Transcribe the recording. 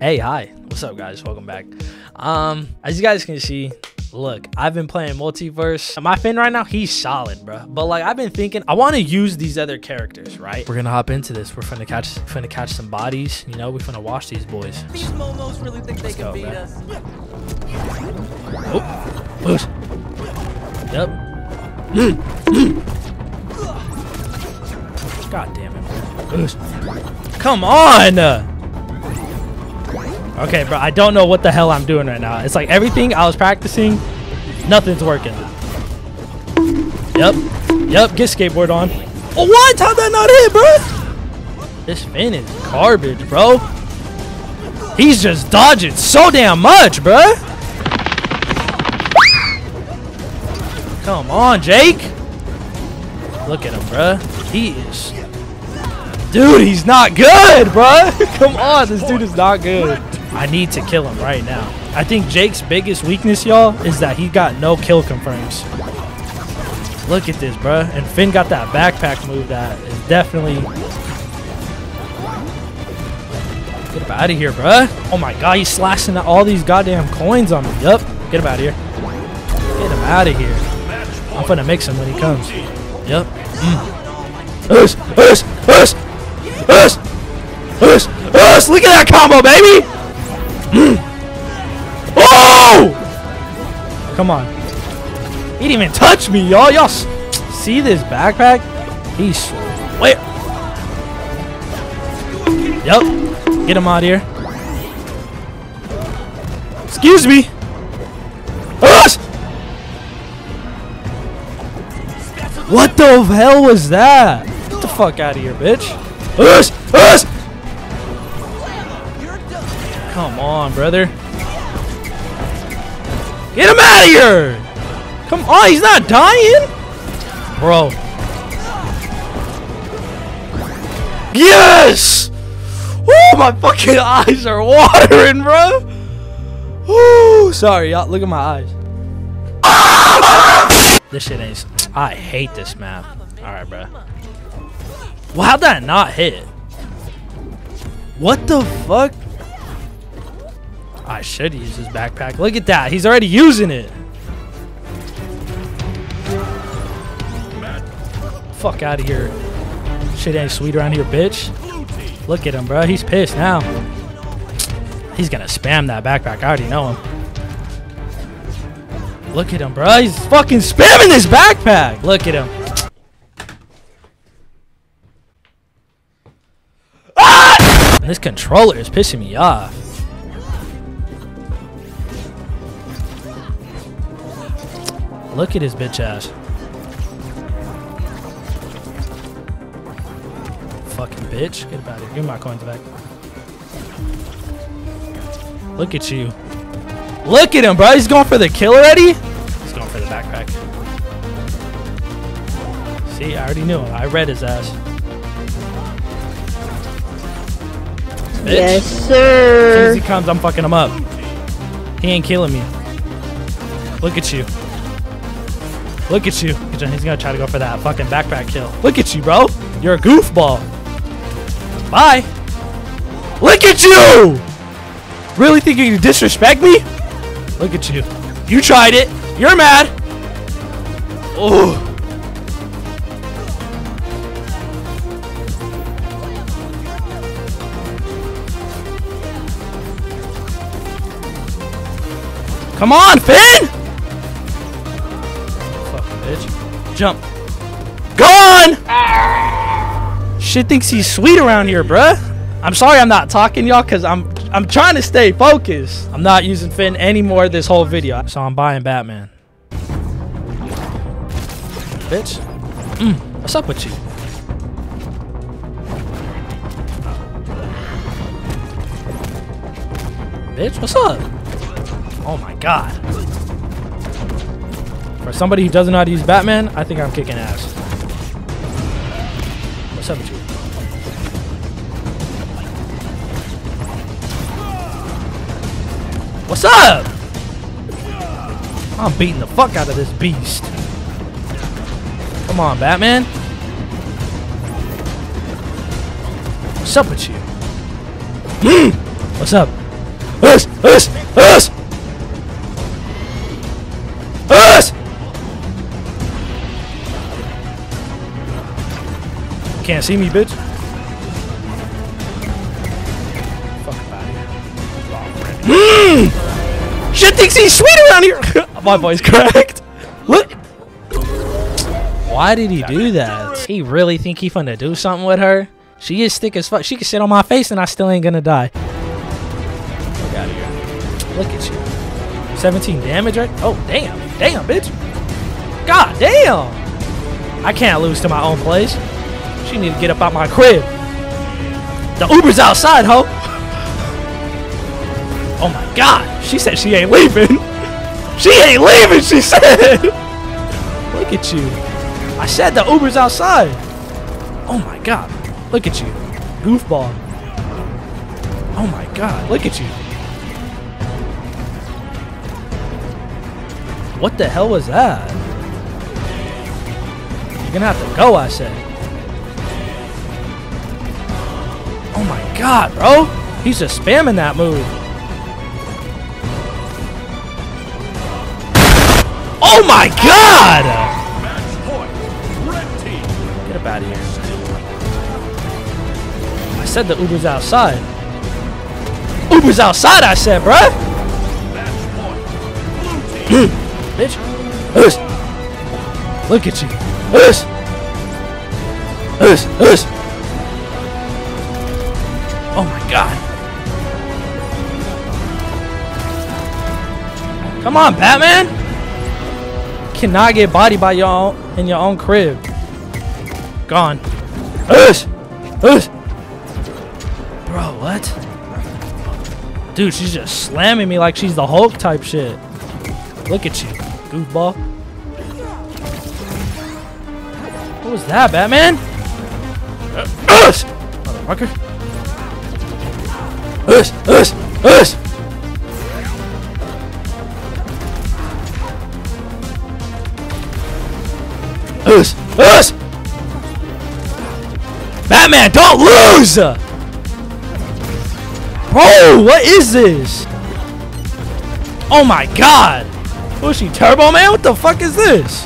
Hey, hi, what's up guys, welcome back. As you guys can see, look, I've been playing Multiverse. My Finn right now, he's solid, bro. But like, I've been thinking, I want to use these other characters, right? We're gonna hop into this. We're finna catch some bodies. You know, we're finna wash these boys. These momos really think they can beat us. Oh, push. Yep. God damn it! Come on. Okay, bro. I don't know what the hell I'm doing right now. It's like everything I was practicing, nothing's working. Yep. Yep. Get skateboard on. Oh, what? How'd that not hit, bro? This Finn is garbage, bro. He's just dodging so damn much, bro. Come on, Jake. Look at him, bruh. He is... Dude, he's not good, bruh. Come on, this dude is not good. I need to kill him right now. I think Jake's biggest weakness, y'all, is that he got no kill confirms. Look at this, bruh. And Finn got that backpack move that is definitely... Get him out of here, bruh. Oh my god, he's slashing all these goddamn coins on me. Yup. Get him out of here. Get him out of here. I'm gonna mix him when he comes. Yep. Look at that combo, baby! Oh! Come on. He didn't even touch me, y'all. Y'all see this backpack? He's sweat. Yep. Get him out of here. Excuse me. What the hell was that? Get the fuck out of here, bitch. Come on, brother. Get him out of here! Come on, he's not dying? Bro. Yes! Oh, my fucking eyes are watering, bro. Ooh, sorry, y'all. Look at my eyes. This shit ain't... I hate this map. Alright, bro. Well, how'd that not hit? What the fuck? I should use his backpack. Look at that. He's already using it. Fuck out of here. Shit ain't sweet around here, bitch. Look at him, bro. He's pissed now. He's gonna spam that backpack. I already know him. Look at him, bro. He's fucking spamming this backpack. Look at him. Ah! This controller is pissing me off. Look at his bitch ass. Fucking bitch. Get about it. Give me my coins back. Look at you. Look at him, bro. He's going for the kill already. He's going for the backpack. See, I already knew him. I read his ass. Bitch. Yes, sir. As soon as he comes, I'm fucking him up. He ain't killing me. Look at you. Look at you. He's going to try to go for that fucking backpack kill. Look at you, bro. You're a goofball. Bye. Look at you. Really think you can disrespect me? Look at you. You tried it. You're mad. Oh. Come on, Finn! Fucking bitch. Jump. Gone! Ah. Shit thinks he's sweet around here, bruh. I'm sorry I'm not talking, y'all, because I'm trying to stay focused. I'm not using Finn anymore this whole video. So I'm buying Batman. Bitch. What's up with you? Bitch, what's up? Oh my god. For somebody who doesn't know how to use Batman, I think I'm kicking ass. What's up with you? What's up? I'm beating the fuck out of this beast. Come on, Batman. What's up with you? What's up? Us! Can't see me, bitch. Fuck out of here. Shit thinks he's sweet around here! My voice cracked. Look! Why did he do that? He really think he finna do something with her? She is thick as fuck. She can sit on my face and I still ain't gonna die. Look out of here. Look at you. 17 damage right? Oh, damn. Damn, bitch. God damn. I can't lose to my own place. She need to get up out my crib. The Uber's outside, ho. Oh my God. She said she ain't leaving. She ain't leaving, she said. Look at you. I said the Uber's outside. Oh my God. Look at you, goofball. Oh my God, look at you. What the hell was that? You're gonna have to go, I said. Oh my God, bro. He's just spamming that move. Oh my God! Get up out of here. Said the Uber's outside. Uber's outside, I said, bruh. Bitch. Look at you. Oh my God. Come on, Batman. You cannot get bodied by y'all in your own crib. Gone. Bro, what? Dude, she's just slamming me like she's the Hulk type shit. Look at you, goofball. What was that, Batman? Motherfucker. Batman, don't lose! Bro, what is this? Oh my God! What is she, Turbo Man? What the fuck is this?